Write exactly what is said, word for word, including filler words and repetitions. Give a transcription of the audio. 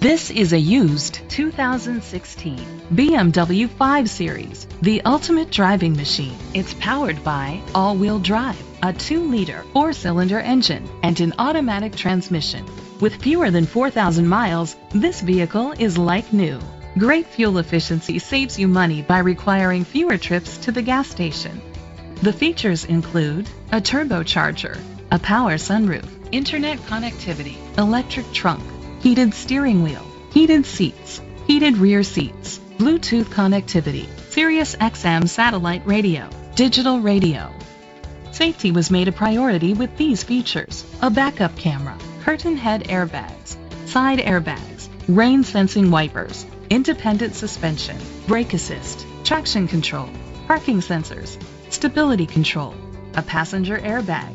This is a used two thousand sixteen B M W five series, the ultimate driving machine. It's powered by all-wheel drive, a two liter four cylinder engine, and an automatic transmission. With fewer than four thousand miles, this vehicle is like new. Great fuel efficiency saves you money by requiring fewer trips to the gas station. The features include a turbocharger, a power sunroof, internet connectivity, electric trunk, heated steering wheel, heated seats, heated rear seats, Bluetooth connectivity, Sirius X M satellite radio, digital radio. Safety was made a priority with these features: a backup camera, curtain head airbags, side airbags, rain sensing wipers, independent suspension, brake assist, traction control, parking sensors, stability control, a passenger airbag.